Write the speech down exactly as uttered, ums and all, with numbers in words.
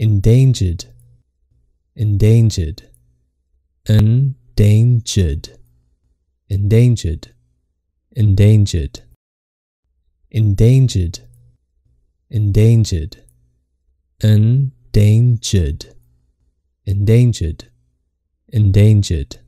endangered, endangered, endangered, endangered, endangered, endangered, endangered, endangered, endangered, endangered.